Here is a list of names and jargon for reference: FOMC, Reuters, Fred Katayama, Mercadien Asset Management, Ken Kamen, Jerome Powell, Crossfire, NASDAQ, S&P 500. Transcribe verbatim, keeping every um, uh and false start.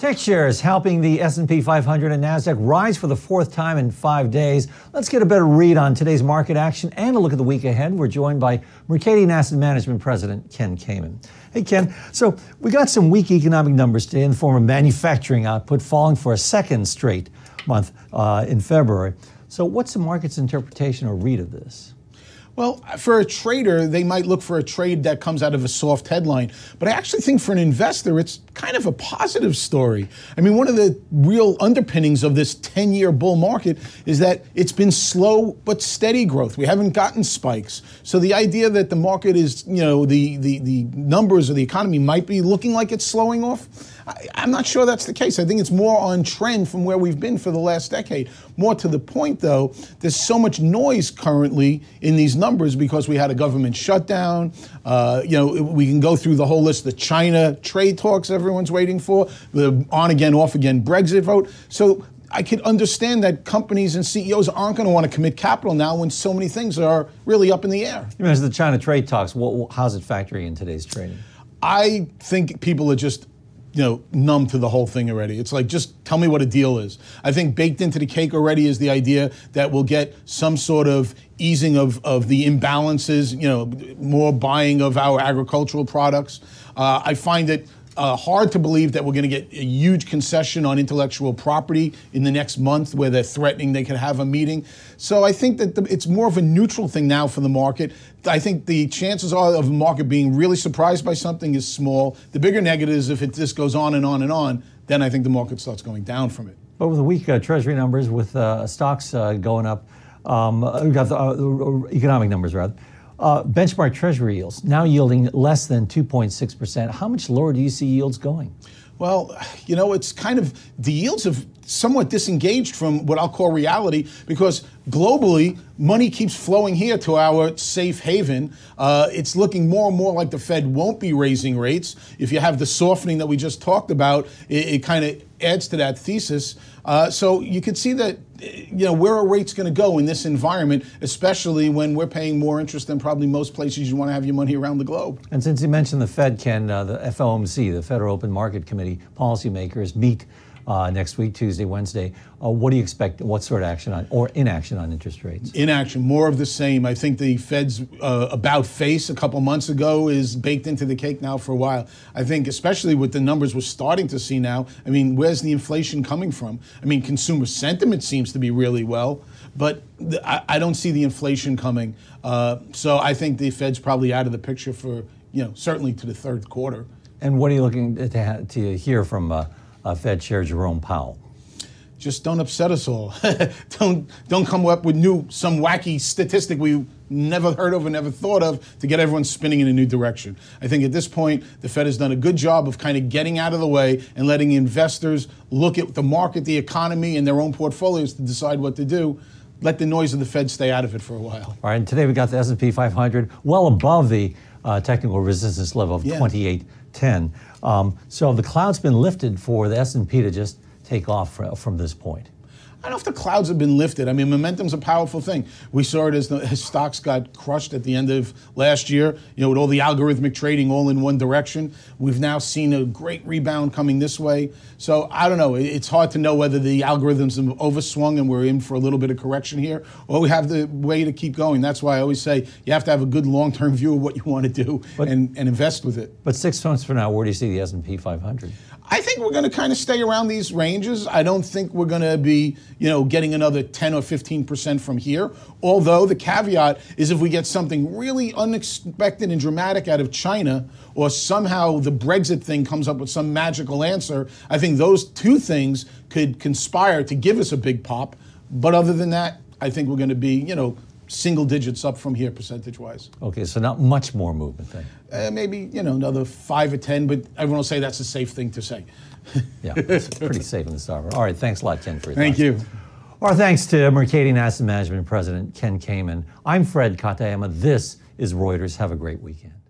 Tech shares helping the S and P five hundred and NASDAQ rise for the fourth time in five days. Let's get a better read on today's market action and a look at the week ahead. We're joined by Mercadien Asset Management President Ken Kamen. Hey, Ken. So we got some weak economic numbers today in the form of manufacturing output falling for a second straight month uh, in February. So what's the market's interpretation or read of this? Well, for a trader, they might look for a trade that comes out of a soft headline. But I actually think for an investor, it's kind of a positive story. I mean, one of the real underpinnings of this ten-year bull market is that it's been slow but steady growth. We haven't gotten spikes. So the idea that the market is, you know, the, the, the numbers of the economy might be looking like it's slowing off, I, I'm not sure that's the case. I think it's more on trend from where we've been for the last decade. More to the point, though, there's so much noise currently in these numbers because we had a government shutdown. Uh, you know, we can go through the whole list, the China trade talks everyone's waiting for, the on-again, off-again Brexit vote. So I could understand that companies and C E Os aren't going to want to commit capital now when so many things are really up in the air. You mentioned the China trade talks. What, how's it factoring in today's trading? I think people are just, you know, numb to the whole thing already. It's like, just tell me what a deal is. I think baked into the cake already is the idea that we'll get some sort of easing of, of the imbalances, you know, more buying of our agricultural products. Uh, I find it uh, hard to believe that we're going to get a huge concession on intellectual property in the next month where they're threatening they could have a meeting. So I think that the, it's more of a neutral thing now for the market. I think the chances are of the market being really surprised by something is small. The bigger negative is if it just goes on and on and on, then I think the market starts going down from it. But with the weak uh, Treasury numbers, with uh, stocks uh, going up, Um, we've got the uh, economic numbers, rather. Uh, benchmark Treasury yields now yielding less than two point six percent. How much lower do you see yields going? Well, you know, it's kind of, the yields have somewhat disengaged from what I'll call reality, because globally, money keeps flowing here to our safe haven. Uh, it's looking more and more like the Fed won't be raising rates. If you have the softening that we just talked about, it, it kind of adds to that thesis. Uh, so you can see that, you know, where are rates going to go in this environment, especially when we're paying more interest than probably most places you want to have your money around the globe. And since you mentioned the Fed, Ken, uh, the F O M C, the Federal Open Market Committee, policymakers meet uh, next week, Tuesday, Wednesday. Uh, what do you expect? What sort of action on, or inaction on interest rates? Inaction, more of the same. I think the Fed's uh, about face a couple months ago is baked into the cake now for a while. I think especially with the numbers we're starting to see now, I mean, where's the inflation coming from? I mean, consumer sentiment seems to be really well, but th I, I don't see the inflation coming. Uh, so I think the Fed's probably out of the picture for, you know, certainly to the third quarter. And what are you looking to, to hear from uh, uh, Fed Chair Jerome Powell? Just don't upset us all. don't don't come up with new some wacky statistic we never heard of and never thought of to get everyone spinning in a new direction. I think at this point, the Fed has done a good job of kind of getting out of the way and letting investors look at the market, the economy, and their own portfolios to decide what to do. Let the noise of the Fed stay out of it for a while. All right, and today we got the S and P five hundred well above the uh, technical resistance level of yeah. twenty-eight ten. Um, so the cloud's been lifted for the S and P to just take off from this point. I don't know if the clouds have been lifted. I mean, momentum's a powerful thing. We saw it as the as stocks got crushed at the end of last year, you know, with all the algorithmic trading all in one direction. We've now seen a great rebound coming this way. So I don't know. It's hard to know whether the algorithms have overswung and we're in for a little bit of correction here, or we have the way to keep going. That's why I always say you have to have a good long-term view of what you want to do but, and, and invest with it. But six months from now, where do you see the S and P five hundred? I think we're going to kind of stay around these ranges. I don't think we're going to be, you know, getting another ten or fifteen percent from here. Although the caveat is if we get something really unexpected and dramatic out of China, or somehow the Brexit thing comes up with some magical answer, I think those two things could conspire to give us a big pop. But other than that, I think we're going to be, you know, single digits up from here percentage-wise. Okay, so not much more movement then? Uh, maybe, you know, another five or ten, but everyone will say that's a safe thing to say. Yeah, it's pretty safe in the sovereign. All right, thanks a lot, Ken, for your Thank thoughts. You. Our thanks to Mercadien Asset Management President Ken Kamen. I'm Fred Katayama. This is Reuters. Have a great weekend.